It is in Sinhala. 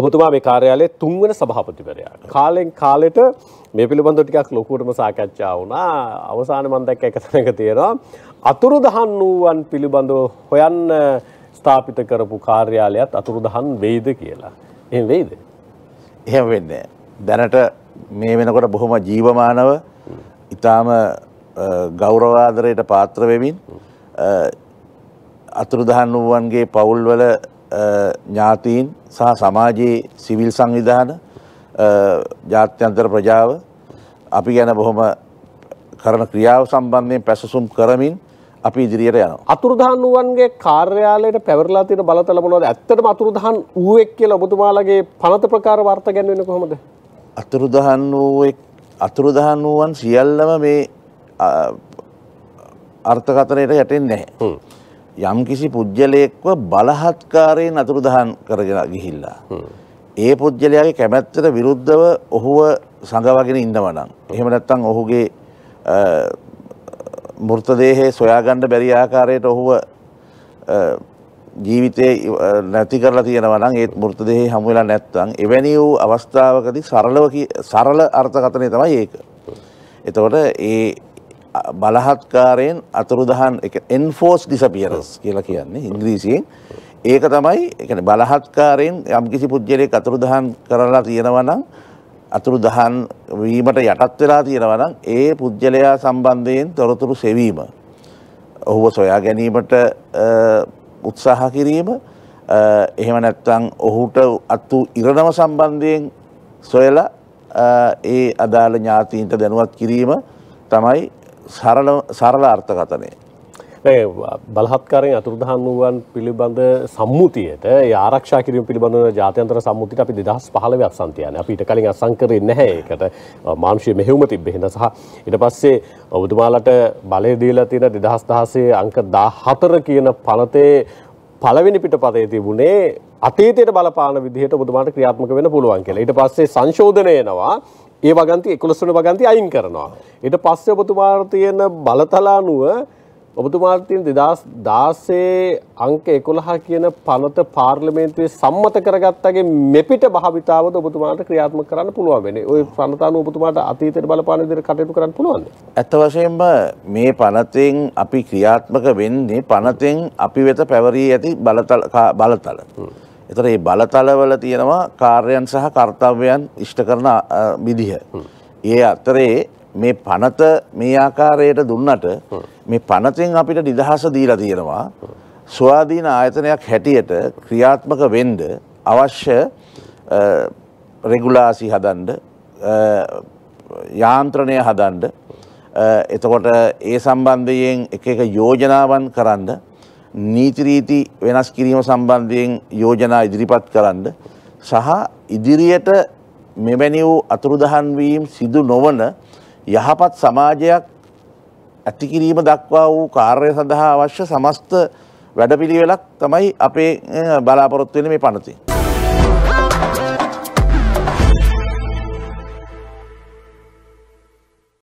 ඔබතුමා මේ කාර්යාලයේ තුන්වෙනි සභාපතිවරයා. කාලෙන් කාලෙට මේ පිළිබඳව ටිකක් ලොකුවටම සාකච්ඡා වුණා. අවසානයේ මම දැක්ක එක තැනක තියෙනවා අතුරුදහන් වූවන් පිළිබඳව හොයන්න ස්ථාපිත කරපු කාර්යාලයත් අතුරුදහන් වෙයිද කියලා. එහෙම වෙයිද? එහෙම වෙන්නේ නැහැ. දැනට මේ වෙනකොට බොහොම ජීවමානව ඊටාම ගෞරවාදරයට පාත්‍ර වෙමින් අතුරුදහන් වූවන්ගේ පවුල්වල ඥාතීන් සහ සමාජයේ සිවිල් සංවිධාන ජාත්‍යන්තර ප්‍රජාව අපි ගැන බොහොම කරන ක්‍රියාව සම්බන්ධයෙන් පැසසුම් කරමින් අපි ඉදිරියට යනවා. අතුරුදහන් වූවන්ගේ කාර්යාලයට පැවරලා තියෙන බලතල මොනවද? ඇත්තටම අතුරුදහන් වූෙක් කියලා ඔබතුමාලගේ පනත ප්‍රකාර වර්ත ගැන්වෙන්නේ කොහොමද? අතුරුදහන් වූවන් සියල්ලම මේ අර්ථකථනයට යටෙන්නේ නැහැ. යම් කිසි පුද්ගලයෙක්ව බලහත්කාරයෙන් අතුරුදහන් කරගෙන ගිහිල්ලා ඒ පුද්ගලයාගේ කැමැත්තට විරුද්ධව ඔහුව සංගවාගෙන ඉන්නවා නම් එහෙම නැත්නම් ඔහුගේ මෘතදේහය සොයාගන්න බැරි ආකාරයට ඔහුව ජීවිතේ නැති කරලා තියෙනවා නම් ඒත් මෘතදේහය හමු වෙලා නැත්නම් එවැනි වූ අවස්ථාවකදී සරල අර්ථකථනය තමයි ඒක. එතකොට ඒ බලහත්කාරයෙන් අතුරුදහන් එන්ෆෝස් ඩිසපියරස් කියලා කියන්නේ ඉංග්‍රීසියෙන්. ඒක තමයි කියන්නේ බලහත්කාරයෙන් යම්කිසි පුද්ගලයෙක් අතුරුදහන් කරලා තියෙනවා නම් අතුරුදහන් වීමට යටත් වෙලා තියෙනවා නම් ඒ පුද්ගලයා සම්බන්ධයෙන් තොරතුරු සෙවීම, ඔහුව සොයා ගැනීමට උත්සාහ කිරීම, එහෙම නැත්නම් ඔහුට අතු ඉරණම සම්බන්ධයෙන් සොයලා ඒ අදාළ ඥාතීන්ට දැනුවත් කිරීම තමයි සරල අර්ථකථනය. බලහත්කාරයෙන් අතුරුදහන් වූවන් පිළිබඳ සම්මුතියට ආරක්ෂා කිරීම පිළිබඳ ජාත්‍යන්තර සම්මුතියට අපි 2015 අත්සන්තියන්නේ. අපි ඊට කලින් අත්සන් කරේ නැහැ. ඒකට මානුෂීය මෙහෙයුම තිබ්බේ හින්දා සහ ඊට පස්සේ ඔබතුමාලට බලය දීලා තියෙන 2016 අංක 14 කියන පනතේ පළවෙනි පිටපතේ තිබුණේ අතීතයට බලපාන විදිහට ඔබතුමාට ක්‍රියාත්මක වෙන්න පුළුවන් කියලා. ඊට පස්සේ සංශෝධනය එනවා. ඒ වගන්ති 11 වෙනි වගන්ති අයින් කරනවා. ඊට පස්සේ ඔබතුමාට තියෙන බලතල අනුව ඔබතුමාට තියෙන 2016 අංක 11 කියන පනත පාර්ලිමේන්තුවේ සම්මත කරගත්තාගේ මෙපිට භාවිතාවද ඔබතුමාට ක්‍රියාත්මක කරන්න පුළුවන් වෙන්නේ. ওই පනත අනුව ඔබතුමාට අතීතයට බලපාන විදිහට කටයුතු කරන්න පුළුවන්ද? ඇත්ත වශයෙන්ම මේ පනතෙන් අපි ක්‍රියාත්මක වෙන්නේ පනතෙන් අපි වෙත පැවරී ඇති බලතල. එතකොට මේ බලතලවල තියෙනවා කාර්යයන් සහ කර්තව්‍යයන් ඉෂ්ට කරන විදිහ. ඒ අතරේ මේ පනත මේ ආකාරයට දුන්නට මේ පනතෙන් අපිට නිදහස දීලා තියෙනවා ස්වාධීන ආයතනයක් හැටියට ක්‍රියාත්මක වෙන්න අවශ්‍ය රෙගුලාසි හදන්න, යාන්ත්‍රණය හදන්න, එතකොට ඒ සම්බන්ධයෙන් එක යෝජනාවන් කරන්න, නීති රීති වෙනස් කිරීම සම්බන්ධයෙන් යෝජනා ඉදිරිපත් කරන්න සහ ඉදිරියට මෙවැනි වූ අතුරුදහන් වීම සිදු නොවන යහපත් සමාජයක් ඇති කිරීම දක්වා වූ කාර්ය සඳහා අවශ්‍ය සමස්ත වැඩපිළිවෙලක් තමයි අපේ බලාපොරොත්තු වෙන්නේ මේ පනතේ.